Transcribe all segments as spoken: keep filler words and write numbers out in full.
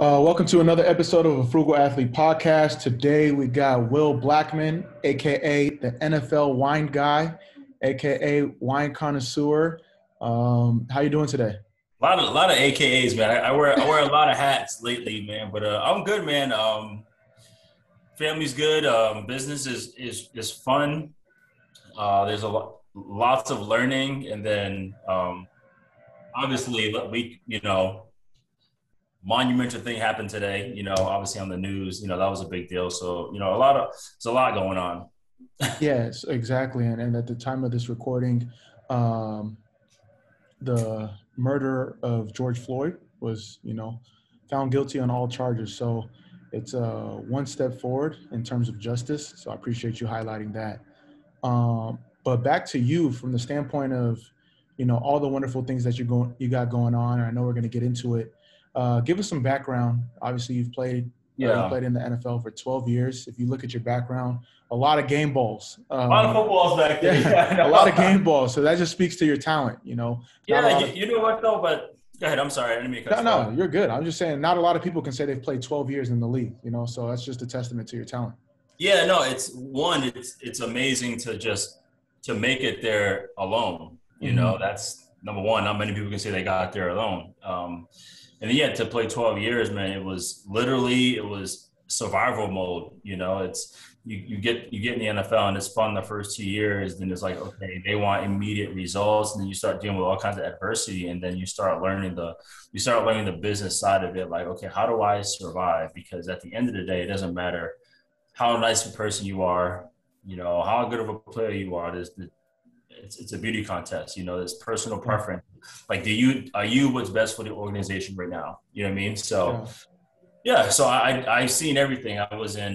Uh, welcome to another episode of the Frugal Athlete Podcast. Today we got Will Blackman, a k a the N F L wine guy, a k a wine connoisseur. Um, how you doing today? A lot of, a lot of A K As, man. I, I wear I wear a lot of hats lately, man. But uh, I'm good, man. Um, family's good. Um, business is is is fun. Uh, there's a lot, lots of learning, and then um, obviously we, you know. monumental thing happened today, you know, obviously on the news, you know, that was a big deal. So, you know, a lot of, there's a lot going on. Yes, exactly. And, and at the time of this recording, um, the murder of George Floyd was, you know, found guilty on all charges. So it's uh, one step forward in terms of justice. So I appreciate you highlighting that. Um, but back to you from the standpoint of, you know, all the wonderful things that you're going, you got going on. And I know we're going to get into it. Uh, give us some background. Obviously, you've played yeah. uh, you played in the N F L for twelve years. If you look at your background, a lot of game balls. Um, a lot of footballs back there. Yeah, a lot of game balls. So that just speaks to your talent, you know. Yeah, you, of, you know what, though? But go ahead. I'm sorry. I didn't mean to cut No, you no, you're good. I'm just saying not a lot of people can say they've played twelve years in the league, you know. So that's just a testament to your talent. Yeah, no, it's one, it's it's amazing to just to make it there alone. You mm-hmm. know, that's number one. Not many people can say they got there alone. Um And yeah, to play twelve years, man, it was literally, it was survival mode. You know, it's, you, you get, you get in the N F L and it's fun the first two years. Then it's like, okay, they want immediate results. And then you start dealing with all kinds of adversity. And then you start learning the, you start learning the business side of it. Like, okay, how do I survive? Because at the end of the day, it doesn't matter how nice a person you are, you know, how good of a player you are. There's the, It's it's a beauty contest, you know. There's personal preference. Like, do you are you what's best for the organization right now? You know what I mean? So, yeah. yeah so I I've seen everything. I was in.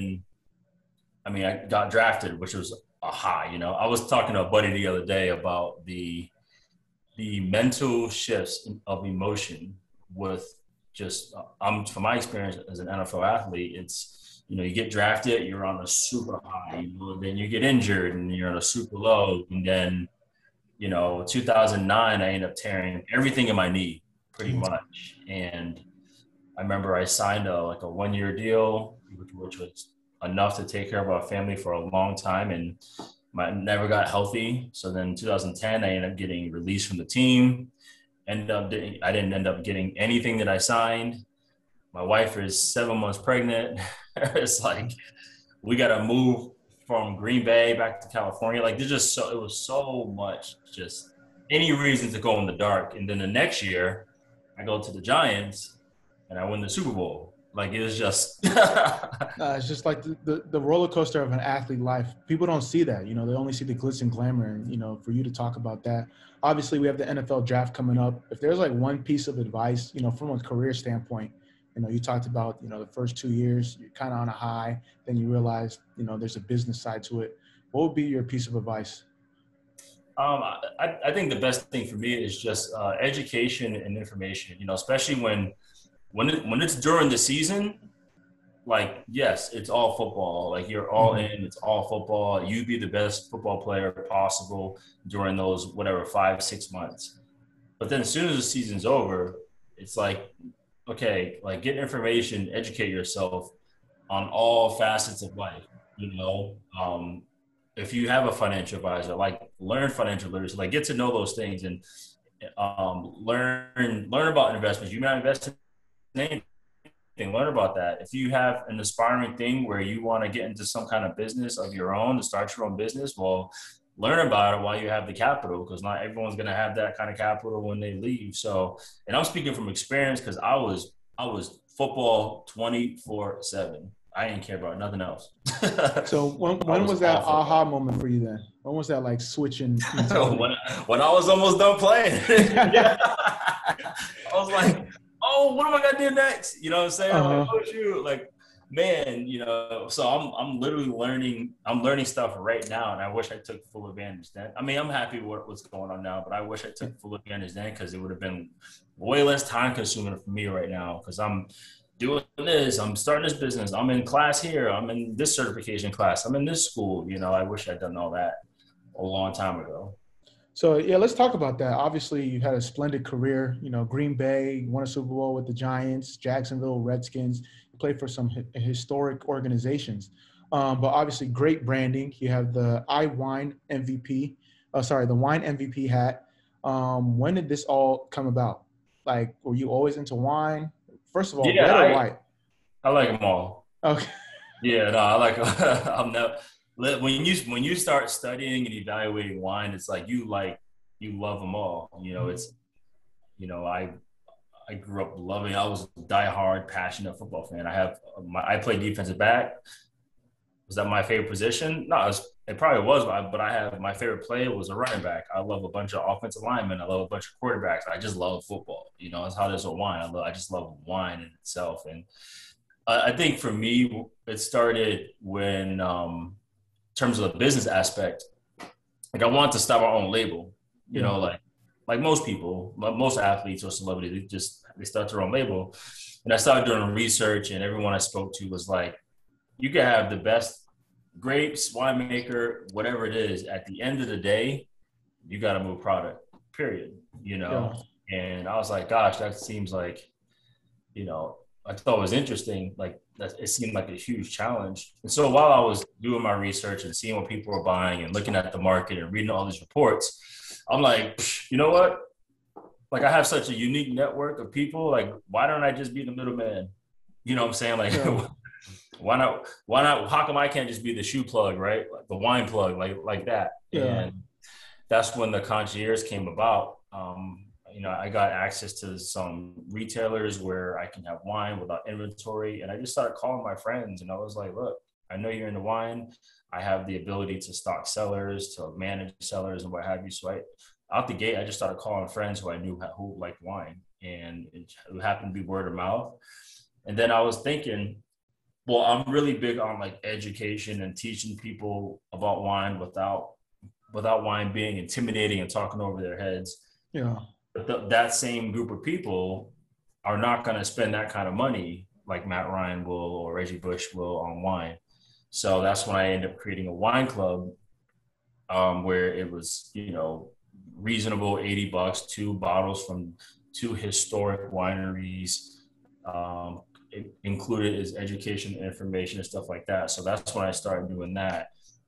I mean, I got drafted, which was a high. You know, I was talking to a buddy the other day about the the mental shifts of emotion with just. I'm from my experience as an N F L athlete, it's. You know, you get drafted, you're on a super high, you know, then you get injured and you're on a super low. And then, you know, two thousand nine, I ended up tearing everything in my knee pretty much. And I remember I signed a, like a one-year deal, which, which was enough to take care of our family for a long time. And I never got healthy. So then in two thousand ten, I ended up getting released from the team. Ended up, I didn't end up getting anything that I signed. My wife is seven months pregnant. It's like, we got to move from Green Bay back to California. Like, there's just so, it was so much, just any reason to go in the dark. And then the next year I go to the Giants and I win the Super Bowl. Like, it was just, uh, it's just like the, the, the roller coaster of an athlete life. People don't see that, you know, they only see the glitz and glamour. And, you know, for you to talk about that, obviously we have the N F L draft coming up. If there's like one piece of advice, you know, from a career standpoint, you know, you talked about, you know, the first two years, you're kind of on a high, then you realize, you know, there's a business side to it. What would be your piece of advice? Um, I, I think the best thing for me is just uh, education and information, you know, especially when, when, it, when it's during the season, like, yes, it's all football, like you're all mm-hmm. in, it's all football. You be the best football player possible during those, whatever, five, six months. But then as soon as the season's over, it's like, okay, like get information, educate yourself on all facets of life, you know, um, if you have a financial advisor, like learn financial literacy, like get to know those things and um, learn, learn about investments. You may not invest in anything, learn about that. If you have an aspiring thing where you want to get into some kind of business of your own to start your own business, well, learn about it while you have the capital, because not everyone's going to have that kind of capital when they leave. So, and I'm speaking from experience because I was, I was football twenty-four seven. I didn't care about nothing else. So when, when was, was that awful. aha moment for you then? When was that like switching? when, I, when I was almost done playing. I was like, oh, what am I going to do next? You know what I'm saying? Uh-huh. I'm like, oh, shoot. Like, man, you know, so I'm I'm literally learning, I'm learning stuff right now, and I wish I took full advantage then. I mean, I'm happy with what's going on now, but I wish I took full advantage then because it would have been way less time consuming for me right now because I'm doing this, I'm starting this business, I'm in class here, I'm in this certification class, I'm in this school, you know, I wish I'd done all that a long time ago. So, yeah, let's talk about that. Obviously, you had a splendid career. You know, Green Bay, won a Super Bowl with the Giants, Jacksonville Redskins, played for some hi- historic organizations. Um, but obviously, great branding. You have the I Wine M V P, uh, sorry, the Wine M V P hat. Um, when did this all come about? Like, were you always into wine? First of all, yeah, red I, or white? I like them all. Okay. Yeah, no, I like them. I'm not. When you when you start studying and evaluating wine, it's like you like you love them all. You know, it's you know I I grew up loving. I was a diehard, passionate football fan. I have my I played defensive back. Was that my favorite position? No, it, was, it probably was. But I, but I have my favorite play was a running back. I love a bunch of offensive linemen. I love a bunch of quarterbacks. I just love football. You know, that's how it is with wine. I love, I just love wine in itself. And I, I think for me, it started when. Um, in terms of the business aspect, like I wanted to start my own label, you know, like, like most people, most athletes or celebrities, they just, they start their own label. And I started doing research and everyone I spoke to was like, you can have the best grapes, winemaker, whatever it is, at the end of the day, you got to move product, period, you know? Yeah. And I was like, gosh, that seems like, you know, I thought it was interesting. Like that, it seemed like a huge challenge. And so while I was doing my research and seeing what people were buying and looking at the market and reading all these reports, I'm like, you know what? Like I have such a unique network of people. Like, why don't I just be the middleman? You know what I'm saying? Like, yeah. why not? Why not? How come I can't just be the shoe plug, right? Like the wine plug, like like that. Yeah. And that's when the concierge came about. Um, You know, I got access to some retailers where I can have wine without inventory. And I just started calling my friends and I was like, look, I know you're into wine. I have the ability to stock sellers, to manage sellers and what have you. So I, out the gate, I just started calling friends who I knew who liked wine, and it happened to be word of mouth. And then I was thinking, well, I'm really big on like education and teaching people about wine without, without wine being intimidating and talking over their heads. Yeah. But th- that same group of people are not going to spend that kind of money like Matt Ryan will or Reggie Bush will on wine. So that's when I ended up creating a wine club um, where it was, you know, reasonable eighty bucks, two bottles from two historic wineries. Um, it included is education, information and stuff like that. So that's when I started doing that.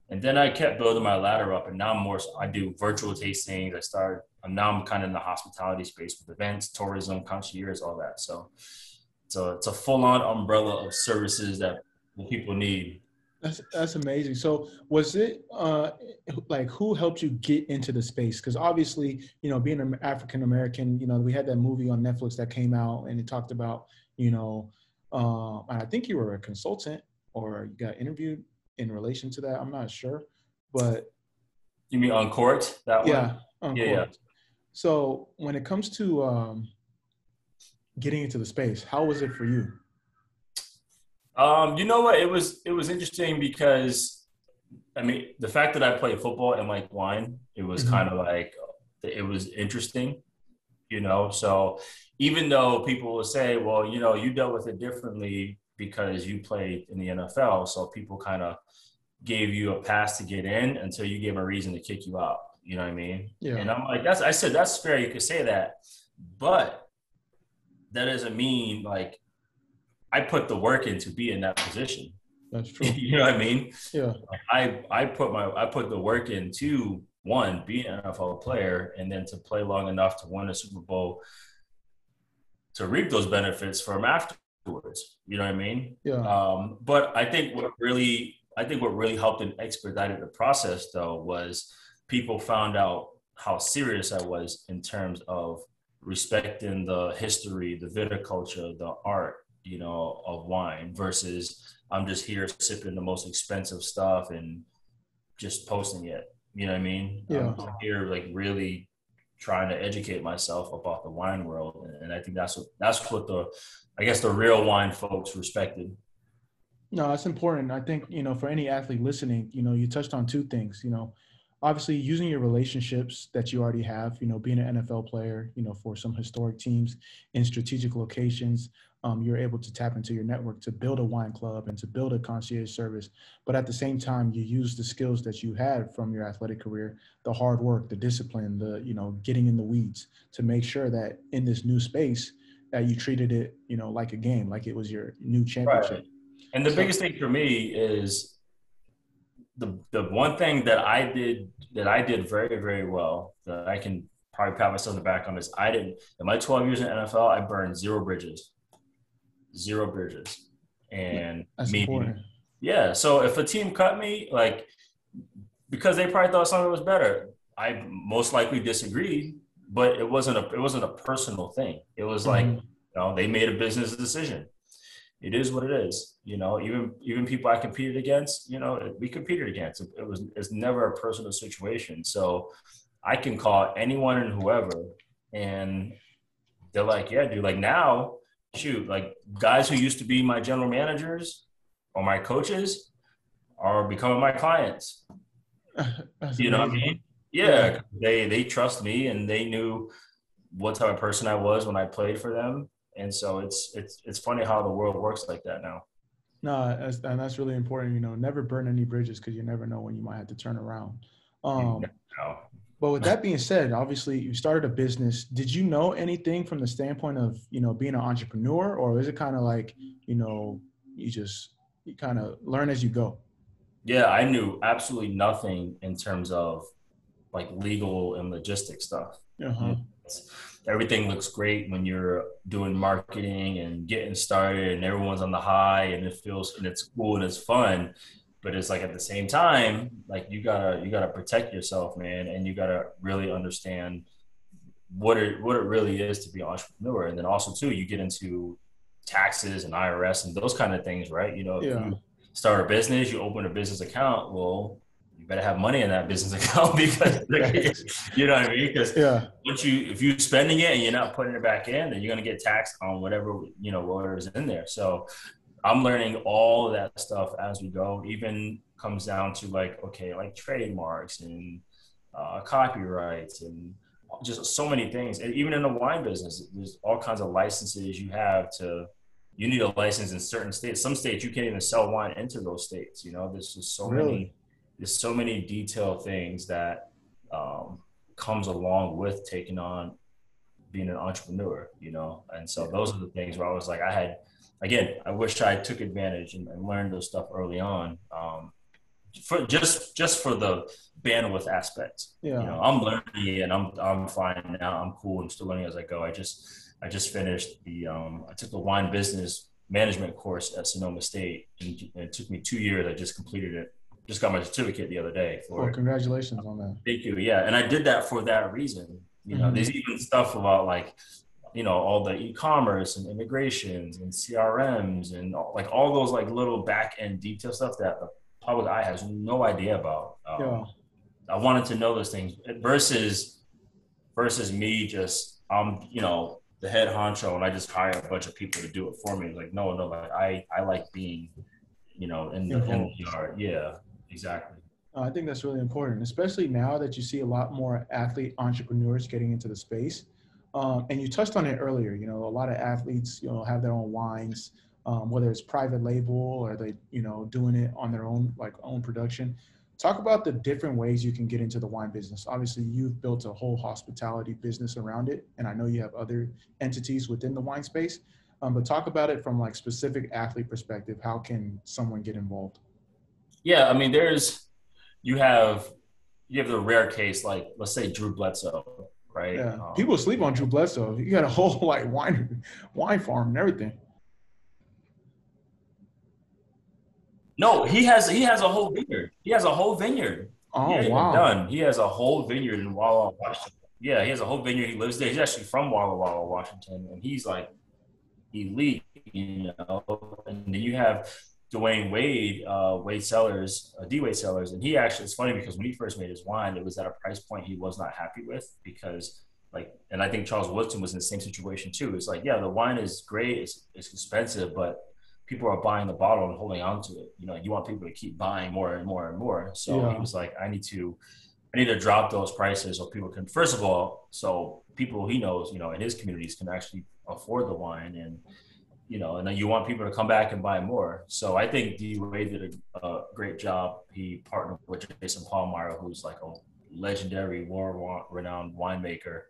And then I kept building my ladder up, and now I'm more, I do virtual tastings. I started, now I'm kind of in the hospitality space with events, tourism, concierge, all that. So, so it's a full-on umbrella of services that people need. That's that's amazing. So was it uh, like, who helped you get into the space? Because obviously, you know, being an African-American, you know, we had that movie on Netflix that came out and it talked about, you know, uh, and I think you were a consultant or you got interviewed in relation to that. I'm not sure, but you mean on court that yeah, one? On yeah, court. Yeah. So when it comes to um, getting into the space, how was it for you? Um, you know what? It was it was interesting because I mean the fact that I play football and like wine, it was mm-hmm. kind of like it was interesting, you know. So even though people will say, well, you know, you dealt with it differently because you played in the N F L, so people kind of gave you a pass to get in until you gave a reason to kick you out. You know what I mean? Yeah. And I'm like, that's, I said, that's fair. You could say that, but that doesn't mean like I put the work in to be in that position. That's true. You know what I mean? Yeah. I, I put my, I put the work in to one, be an N F L player, and then to play long enough to win a Super Bowl to reap those benefits from after. You know what I mean? Yeah. Um, but I think what really, I think what really helped and expedited the process though was people found out how serious I was in terms of respecting the history, the viticulture, the art, you know, of wine versus I'm just here sipping the most expensive stuff and just posting it. You know what I mean? Yeah. I'm here like really trying to educate myself about the wine world, and I think that's what that's what the I guess the real wine folks respected. No, that's important. I think, you know, for any athlete listening, you know, you touched on two things, you know, obviously using your relationships that you already have, you know, being an N F L player, you know, for some historic teams in strategic locations, um, you're able to tap into your network to build a wine club and to build a concierge service. But at the same time, you use the skills that you had from your athletic career, the hard work, the discipline, the, you know, getting in the weeds to make sure that in this new space that you treated it, you know, like a game, like it was your new championship. Right. And the so, biggest thing for me is, The the one thing that I did that I did very, very well that I can probably pat myself on the back on is I didn't in my twelve years in the N F L, I burned zero bridges. Zero bridges. And that's me, important. Yeah. So if a team cut me, like because they probably thought something was better, I most likely disagreed, but it wasn't a it wasn't a personal thing. It was mm-hmm. like, you know, they made a business decision. It is what it is, you know, even, even people I competed against, you know, we competed against, it was, it's never a personal situation. So I can call anyone and whoever, and they're like, yeah, dude, like now, shoot, like guys who used to be my general managers or my coaches are becoming my clients. That's you amazing. Know what I mean? Yeah, yeah. They, they trust me and they knew what type of person I was when I played for them. And so it's it's it's funny how the world works like that now. No, that's, and that's really important. You know, never burn any bridges because you never know when you might have to turn around. Um, no. But with that being said, obviously you started a business. Did you know anything from the standpoint of, you know, being an entrepreneur, or is it kind of like, you know, you just you kind of learn as you go? Yeah, I knew absolutely nothing in terms of like legal and logistics stuff. Uh-huh. Everything looks great when you're doing marketing and getting started and everyone's on the high and it feels, and it's cool and it's fun, but it's like at the same time, like you gotta, you gotta protect yourself, man. And you gotta really understand what it, what it really is to be an entrepreneur. And then also too, you get into taxes and I R S and those kind of things, right? You know, if yeah. you start a business, you open a business account, well, you better have money in that business account because you know what I mean? Because yeah. once you, if you're spending it and you're not putting it back in, then you're going to get taxed on whatever, you know, whatever is in there. So I'm learning all of that stuff as we go, even comes down to like, okay, like trademarks and uh, copyrights and just so many things. And even in the wine business, there's all kinds of licenses you have to, you need a license in certain states. Some states you can't even sell wine into those states. You know, there's just so really? many There's so many detailed things that um, comes along with taking on being an entrepreneur, you know? And so those are the things where I was like, I had, again, I wish I took advantage and, and learned those stuff early on um, for just, just for the bandwidth aspect. Yeah. You know, I'm learning and I'm, I'm fine now. I'm cool. I'm still learning as I go. I just, I just finished the, um, I took the wine business management course at Sonoma State, and, and it took me two years. I just completed it. Just got my certificate the other day for oh, congratulations it. on that. Thank you. Yeah. And I did that for that reason. You know, mm-hmm. there's even stuff about like, you know, all the e-commerce and integrations and C R Ms and all, like all those like little back end detail stuff that the public eye has no idea about. Um, yeah. I wanted to know those things versus, versus me just, um, you know, the head honcho and I just hire a bunch of people to do it for me. Like, no, no, like I, I like being, you know, in the, in the yard. Yeah. Exactly. Uh, I think that's really important, especially now that you see a lot more athlete entrepreneurs getting into the space. Um, and you touched on it earlier, you know, a lot of athletes, you know, have their own wines, um, whether it's private label or they, you know, doing it on their own, like own production. Talk about the different ways you can get into the wine business. Obviously, you've built a whole hospitality business around it. And I know you have other entities within the wine space, um, but talk about it from like specific athlete perspective. How can someone get involved? Yeah, I mean, there's, you have, you have the rare case, like, let's say Drew Bledsoe, right? Yeah. Um, people sleep on Drew Bledsoe. You got a whole, like, wine, wine farm and everything. No, he has, he has a whole vineyard. He has a whole vineyard. Oh, yeah, wow. Done. He has a whole vineyard in Walla Walla, Washington. Yeah, he has a whole vineyard. He lives there. He's actually from Walla Walla, Washington, and he's, like, elite, you know? And then you have Dwayne Wade, uh, Wade Sellers, uh, D. Wade Sellers, and he actually, it's funny because when he first made his wine, it was at a price point he was not happy with because, like, and I think Charles Woodson was in the same situation too. It's like, yeah, the wine is great, it's, it's expensive, but people are buying the bottle and holding on to it. You know, you want people to keep buying more and more and more. So yeah. he was like, I need to I need to drop those prices so people can, first of all, so people he knows, you know, in his communities can actually afford the wine, and, you know, and then you want people to come back and buy more. So I think D. Wade did a, a great job. He partnered with Jason Palmeyer, who's like a legendary world-renowned winemaker.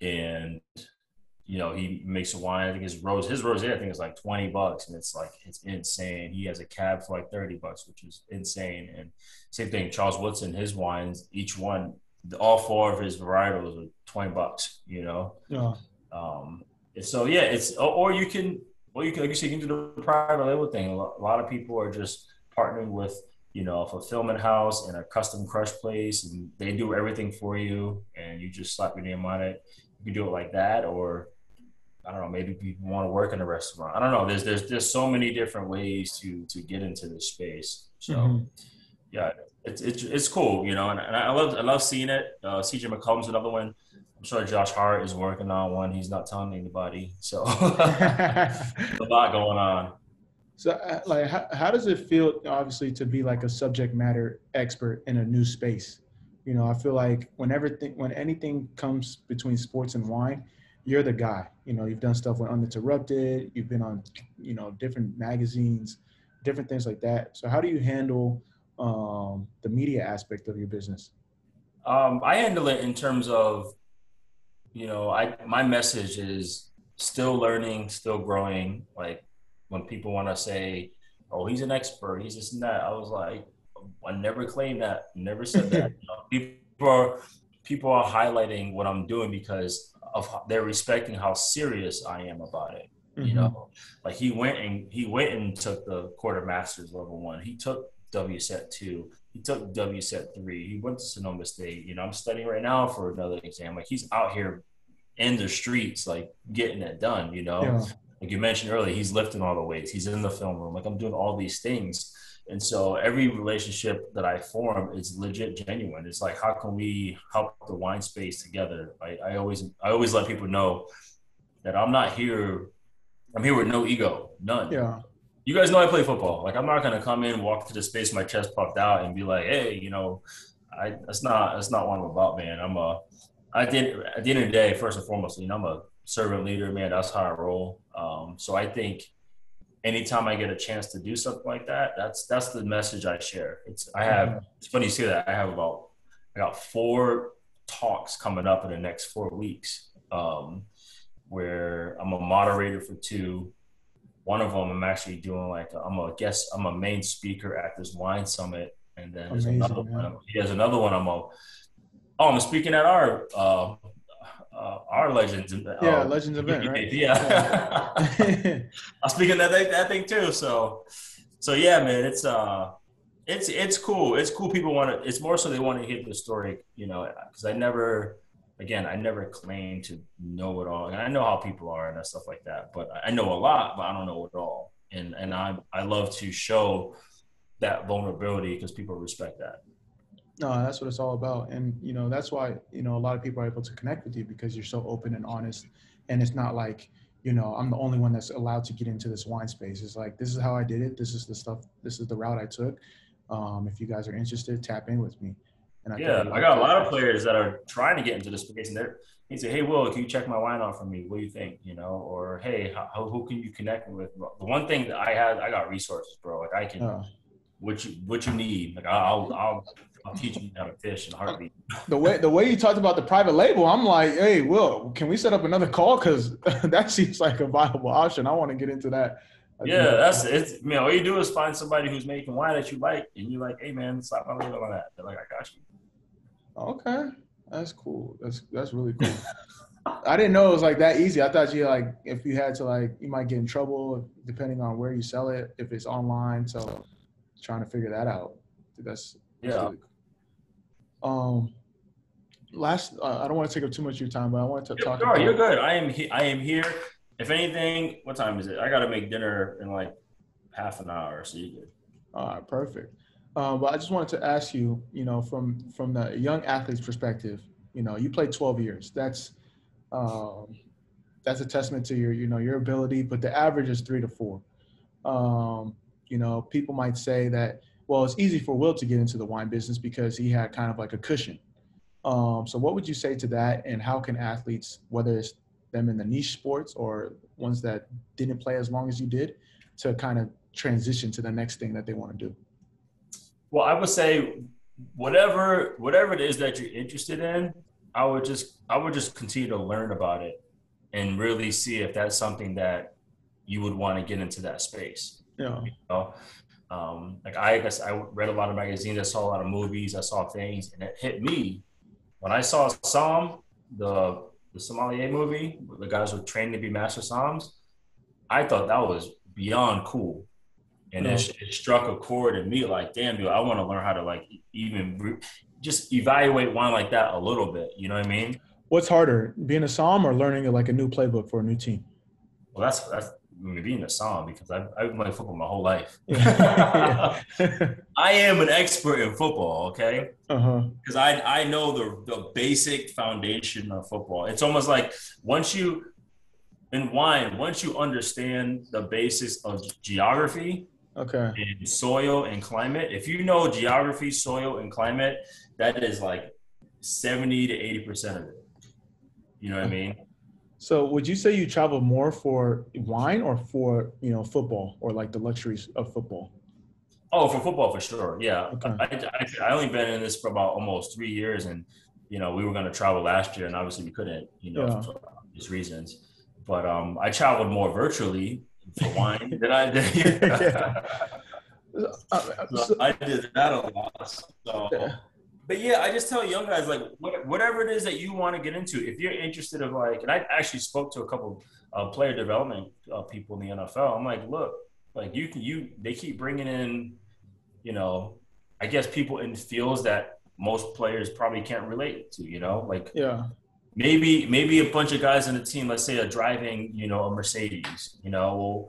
And, you know, he makes a wine, I think his rose, his rosé, I think is like twenty bucks. And it's like, it's insane. He has a cab for like thirty bucks, which is insane. And same thing, Charles Woodson, his wines, each one, all four of his varietals are twenty bucks, you know? Yeah. Um, so yeah, it's, or you can, Well, you can, like you said, you can do the private label thing. A lot of people are just partnering with, you know, a fulfillment house and a custom crush place, and they do everything for you, and you just slap your name on it. You can do it like that, or I don't know, maybe people want to work in a restaurant. I don't know. There's there's there's so many different ways to to get into this space. So mm-hmm. yeah, it's it's it's cool, you know, and, and I love I love seeing it. Uh, C J McCollum's another one. I'm sure Josh Hart is working on one. He's not telling anybody. So a lot going on. So uh, like, how, how does it feel, obviously, to be like a subject matter expert in a new space? You know, I feel like whenever th- when anything comes between sports and wine, you're the guy. You know, you've done stuff with Uninterrupted. You've been on, you know, different magazines, different things like that. So how do you handle um, the media aspect of your business? Um, I handle it in terms of, you know, I my message is still learning, still growing. Like when people want to say, "Oh, he's an expert, he's this and that," I was like, "I never claimed that, never said that." You know, people are people are highlighting what I'm doing because of they're respecting how serious I am about it. Mm-hmm. You know, like he went and he went and took the Court of Master's level one. He took W SET two. He took W SET three. He went to Sonoma State. You know, I'm studying right now for another exam. Like he's out here in the streets, like getting it done, you know? Yeah. Like you mentioned earlier, he's lifting all the weights. He's in the film room. Like I'm doing all these things. And so every relationship that I form is legit genuine. It's like, how can we help the wine space together? I, I always, I always let people know that I'm not here. I'm here with no ego, none. Yeah. You guys know I play football. Like I'm not gonna come in, walk to the space, my chest puffed out, and be like, "Hey, you know, I that's not that's not what I'm about, man. I'm a I did at the end of the day, first and foremost, you know, I'm a servant leader, man. That's how I roll. Um, so I think anytime I get a chance to do something like that, that's that's the message I share. It's I have it's funny you say that. I have about I got four talks coming up in the next four weeks, um, where I'm a moderator for two. One of them, I'm actually doing like a, I'm a guest. I'm a main speaker at this wine summit, and then there's Amazing, another man. one. There's another one. I'm a oh, I'm speaking at our uh, uh, our Legends. Yeah, uh, Legends event, yeah, right? Yeah, yeah. I'm speaking at that, that thing too. So, so yeah, man, it's uh, it's it's cool. It's cool. People want to. It's more so they want to hear the story, you know, because I never. Again, I never claim to know it all. And I know how people are and stuff like that, but I know a lot, but I don't know it all. And and I I love to show that vulnerability because people respect that. No, that's what it's all about. And, you know, that's why, you know, a lot of people are able to connect with you because you're so open and honest. And it's not like, you know, I'm the only one that's allowed to get into this wine space. It's like, this is how I did it. This is the stuff. This is the route I took. Um, if you guys are interested, tap in with me. I yeah, I got a lot of players that are trying to get into this space, and they're, they say, "Hey, Will, can you check my wine out for me? What do you think?" You know, or "Hey, how, who can you connect me with?" The one thing that I had, I got resources, bro. Like I can, oh. what you what you need. Like I'll I'll, I'll teach you how to fish in a heartbeat. The way the way you talked about the private label, I'm like, "Hey, Will, can we set up another call? Because that seems like a viable option. I want to get into that." Yeah, that's it. You know, all you do is find somebody who's making wine that you like, and you're like, "Hey, man, slap my label on that." They're like, "I got you." Okay, that's cool. That's that's really cool. I didn't know it was like that easy. I thought you like if you had to like you might get in trouble depending on where you sell it if it's online. So trying to figure that out. Dude, that's, that's yeah. Really cool. Um, last uh, I don't want to take up too much of your time, but I wanted to yeah, talk. Sure, about you're good. I am he- I am here. If anything, what time is it? I gotta make dinner in like half an hour, so you good. All right, perfect. Uh, but I just wanted to ask you, you know, from from the young athlete's perspective, you know, you played twelve years. That's um, that's a testament to your, you know, your ability. But the average is three to four. Um, you know, people might say that, well, it's easy for Will to get into the wine business because he had kind of like a cushion. Um, so what would you say to that, and how can athletes, whether it's them in the niche sports or ones that didn't play as long as you did, to kind of transition to the next thing that they want to do? Well, I would say whatever whatever it is that you're interested in, I would just I would just continue to learn about it and really see if that's something that you would want to get into that space. Yeah. You know? um, like I guess I read a lot of magazines, I saw a lot of movies, I saw things, and it hit me when I saw Somm, the the sommelier movie, where the guys were trained to be master somms. I thought that was beyond cool. And yeah. it, it struck a chord in me, like, damn, dude, I want to learn how to, like, even re- just evaluate wine like that a little bit. You know what I mean? What's harder, being a somm or learning, like, a new playbook for a new team? Well, that's, that's I mean, being a somm, because I, I've played football my whole life. I am an expert in football, okay? Because uh-huh. I, I know the, the basic foundation of football. It's almost like once you – in wine, once you understand the basis of geography, okay, and soil and climate, if you know geography, soil, and climate, that is like seventy to eighty percent of it. You know what I mean? So would you say you travel more for wine or for, you know, football, or like the luxuries of football? Oh, for football, for sure. Yeah. Okay. I, I, I only been in this for about almost three years. And, you know, we were going to travel last year and obviously we couldn't, you know, yeah. for obvious reasons. But um, I traveled more virtually for wine than I did. So I did that a lot. So. Yeah. But yeah, I just tell young guys, like, what, whatever it is that you want to get into, if you're interested in, like, and I actually spoke to a couple of uh, player development uh, people in the N F L. I'm like, look, like you can, you, they keep bringing in, you know, I guess people in fields that most players probably can't relate to, you know, like, yeah. Maybe maybe a bunch of guys on the team, let's say, are driving, you know, a Mercedes. You know, we'll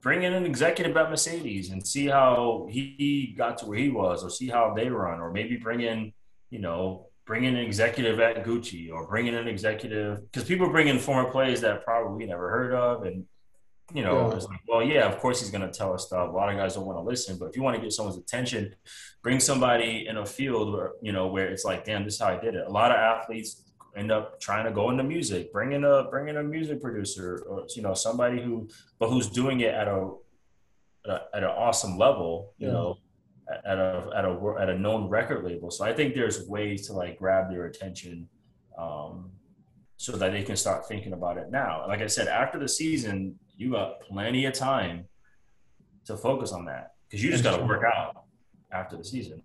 bring in an executive at Mercedes and see how he got to where he was, or see how they run, or maybe bring in, you know, bring in an executive at Gucci, or bring in an executive, because people bring in former players that probably we never heard of, and you know, yeah. It's like, well, yeah, of course he's going to tell us stuff. A lot of guys don't want to listen, but if you want to get someone's attention, bring somebody in a field where, you know, where it's like, damn, this is how I did it. A lot of athletes end up trying to go into music, bring in a bring in a music producer, or, you know, somebody who, but who's doing it at a at an awesome level, you yeah. know, at a at a at a known record label. So I think there's ways to, like, grab their attention, um, so that they can start thinking about it now. Like I said, after the season, you got plenty of time to focus on that, because you just got to work out after the season,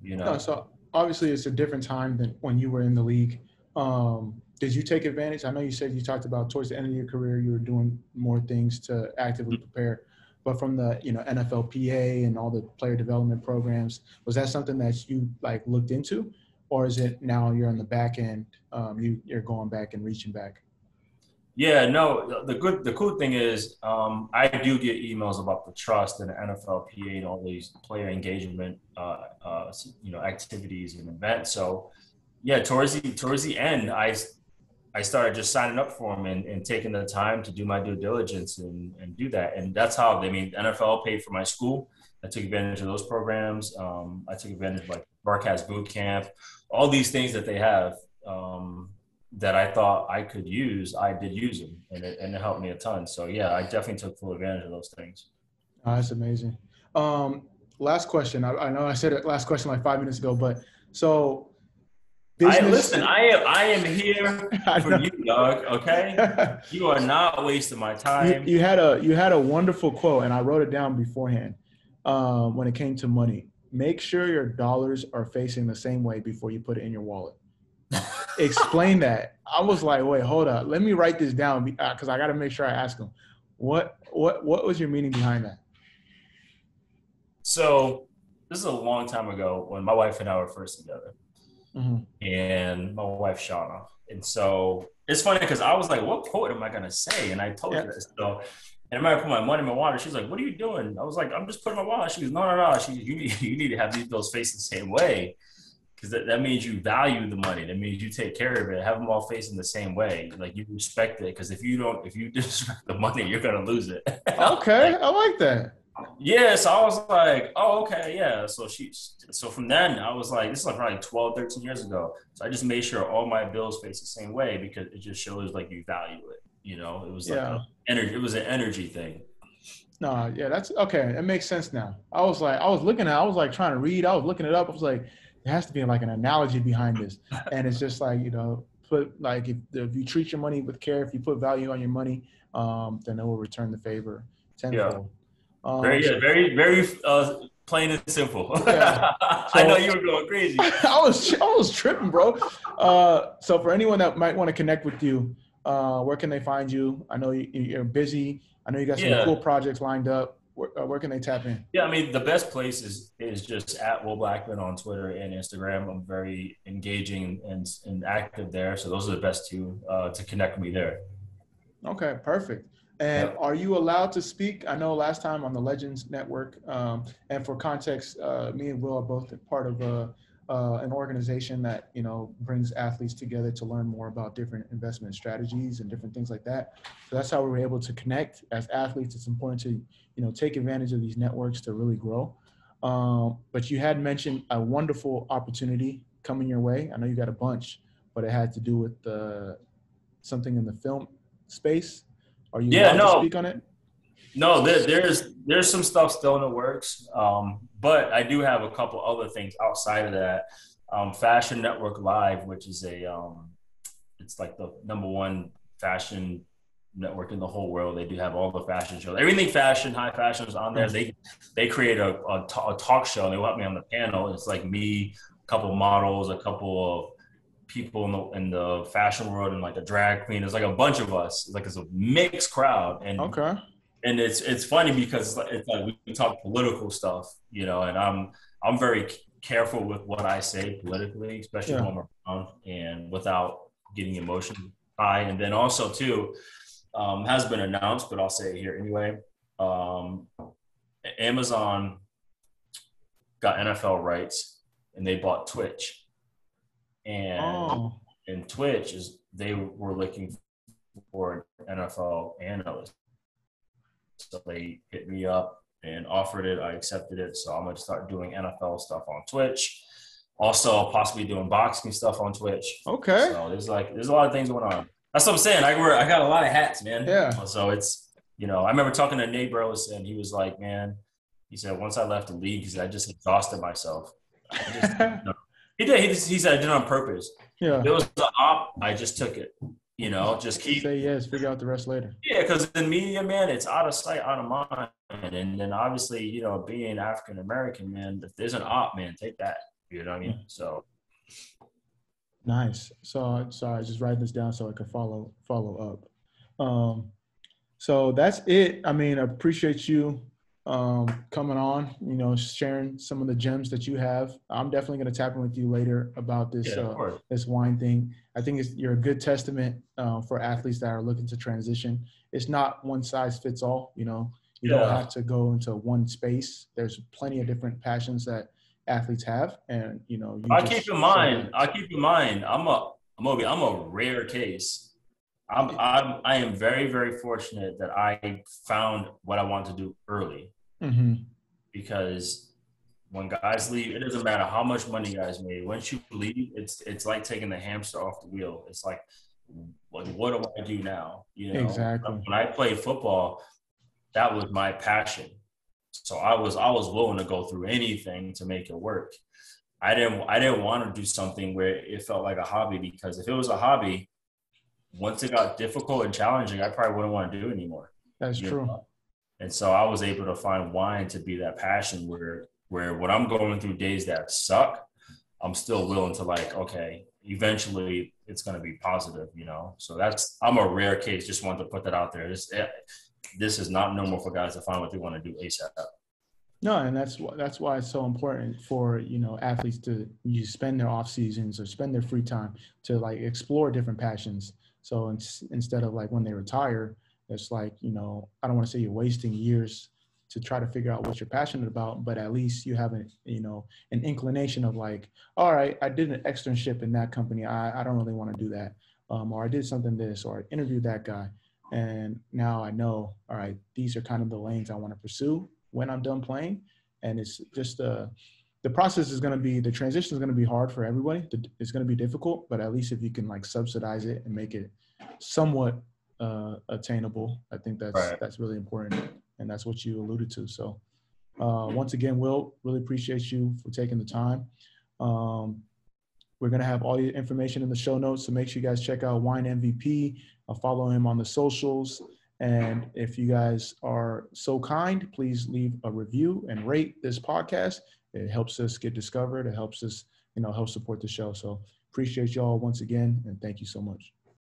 you know. No, so obviously, it's a different time than when you were in the league. Um, did you take advantage? I know you said you talked about towards the end of your career, you were doing more things to actively prepare, but from the, you know, N F L P A and all the player development programs, was that something that you, like, looked into, or is it now you're on the back end, um, you, you're going back and reaching back? Yeah, no, the good, the cool thing is, um, I do get emails about the trust and the N F L P A and all these player engagement, uh, uh, you know, activities and events. So, yeah, towards the, towards the end, I, I started just signing up for them and, and taking the time to do my due diligence and, and do that. And that's how, I mean, N F L paid for my school. I took advantage of those programs. Um, I took advantage of, like, Barca's boot camp, all these things that they have, um, that I thought I could use. I did use them, and it, and it helped me a ton. So, yeah, I definitely took full advantage of those things. Oh, that's amazing. Um, last question. I, I know I said it last question like five minutes ago, but so – I, listen, I am I am here for you, dog. Okay, you are not wasting my time. You, you had a you had a wonderful quote, and I wrote it down beforehand. Um, when it came to money, make sure your dollars are facing the same way before you put it in your wallet. Explain that. I was like, wait, hold up, let me write this down, because I got to make sure I ask them. What what what was your meaning behind that? So this is a long time ago when my wife and I were first together. Mm-hmm. And my wife Shauna, and so it's funny because I was like, "What quote am I gonna say?" And I told yeah. her this. So, and I might put my money in my wallet. She's like, "What are you doing?" I was like, "I'm just putting my wallet." She goes, "No, no, no. She goes, you need you need to have these bills faced the same way, because that, that means you value the money. That means you take care of it. Have them all facing the same way. Like, you respect it. Because if you don't, if you disrespect the money, you're gonna lose it." Okay, I like that. Yeah, so I was like, oh, okay, yeah. So she, so from then, I was like, this is like probably twelve, thirteen years ago. So I just made sure all my bills face the same way because it just shows like you value it. You know, it was like yeah. energy. It was an energy thing. No, yeah, that's okay. It makes sense now. I was like, I was looking at, I was like trying to read. I was looking it up. I was like, there has to be like an analogy behind this. And it's just like, you know, put like if, if you treat your money with care, if you put value on your money, um, then it will return the favor tenfold. Yeah. Um, very, yeah, very, very uh, plain and simple. Yeah. So, I know you were going crazy. I was, I was tripping, bro. Uh, so for anyone that might want to connect with you, uh, where can they find you? I know you, you're busy. I know you got some yeah. cool projects lined up. Where, uh, where can they tap in? Yeah, I mean, the best place is is just at Will Blackman on Twitter and Instagram. I'm very engaging and, and active there. So those are the best two uh, to connect with me there. Okay, perfect. And are you allowed to speak? I know last time on the Legends Network, um, and for context, uh, me and Will are both part of a, uh, an organization that, you know, brings athletes together to learn more about different investment strategies and different things like that. So that's how we were able to connect as athletes. It's important to, you know, take advantage of these networks to really grow. Um, but you had mentioned a wonderful opportunity coming your way. I know you got a bunch, but it had to do with uh, something in the film space. Are you yeah, no. to speak on it? No, there, there's there's some stuff still in the works, um, but I do have a couple other things outside of that. Um, Fashion Network Live, which is a, um, it's like the number one fashion network in the whole world. They do have all the fashion shows. Everything fashion, high fashion is on there. They they create a, a, a talk show, and they want me on the panel. It's like me, a couple models, a couple of people in the, in the fashion world, and like a drag queen. It's like a bunch of us. It's like it's a mixed crowd, and okay. and it's it's funny because it's like, it's like we talk political stuff, you know. And I'm I'm very careful with what I say politically, especially yeah. when I'm around and without getting emotional. By and then also too um, has been announced, but I'll say it here anyway. Um, Amazon got N F L rights, and they bought Twitch. And, oh. and Twitch is they were looking for an N F L analyst, so they hit me up and offered it. I accepted it, so I'm gonna start doing N F L stuff on Twitch. Also, possibly doing boxing stuff on Twitch. Okay. So there's like there's a lot of things going on. That's what I'm saying. I wear I got a lot of hats, man. Yeah. So it's you know I remember talking to Nate Burleson, and he was like, man, he said once I left the league, he said I just exhausted myself. I just, you know, He did. He, just, he said, I did it on purpose. Yeah. If it was the op, I just took it. You know, just keep. Say yes, figure out the rest later. Yeah, because in media, man, it's out of sight, out of mind. And then obviously, you know, being African American, man, if there's an op, man, take that. You know what I mean? Yeah. So. Nice. So, sorry, just write this down so I could follow follow up. Um, so that's it. I mean, I appreciate you. Um, coming on, you know, sharing some of the gems that you have. I'm definitely going to tap in with you later about this yeah, uh, this wine thing. I think it's, you're a good testament uh, for athletes that are looking to transition. It's not one size fits all, you know. You yeah. don't have to go into one space. There's plenty of different passions that athletes have, and you know. You I keep in mind. I keep in mind. I'm a. I'm a. I'm a rare case. I'm. I'm. I am very, very fortunate that I found what I want to do early. Mm-hmm. Because when guys leave, it doesn't matter how much money guys made. Once you leave, it's it's like taking the hamster off the wheel. It's like, what, what do I do now? You know, exactly. When I played football, that was my passion. So I was I was willing to go through anything to make it work. I didn't I didn't want to do something where it felt like a hobby, because if it was a hobby, once it got difficult and challenging, I probably wouldn't want to do it anymore. That's true. Know? And so I was able to find wine to be that passion where, where when I'm going through days that suck, I'm still willing to like, okay, eventually it's going to be positive, you know? So that's, I'm a rare case. Just wanted to put that out there. This, this is not normal for guys to find what they want to do ASAP. No. And that's why, that's why it's so important for, you know, athletes to you spend their off seasons or spend their free time to like explore different passions. So it's, instead of like when they retire, it's like, you know, I don't want to say you're wasting years to try to figure out what you're passionate about, but at least you have, a, you know, an inclination of like, all right, I did an externship in that company. I, I don't really want to do that. Um, or I did something this, or I interviewed that guy. And now I know, all right, these are kind of the lanes I want to pursue. when I'm done playing. And it's just uh, the process is going to be, the transition is going to be hard for everybody. It's going to be difficult, but at least if you can like subsidize it and make it somewhat uh, attainable, I think that's, right. that's really important. And that's what you alluded to. So uh, once again, Will, really appreciate you for taking the time. Um, we're going to have all your information in the show notes. So make sure you guys check out Wine M V P. I'll follow him on the socials. And if you guys are so kind, please leave a review and rate this podcast. It helps us get discovered. It helps us, you know, help support the show. So appreciate y'all once again. And thank you so much.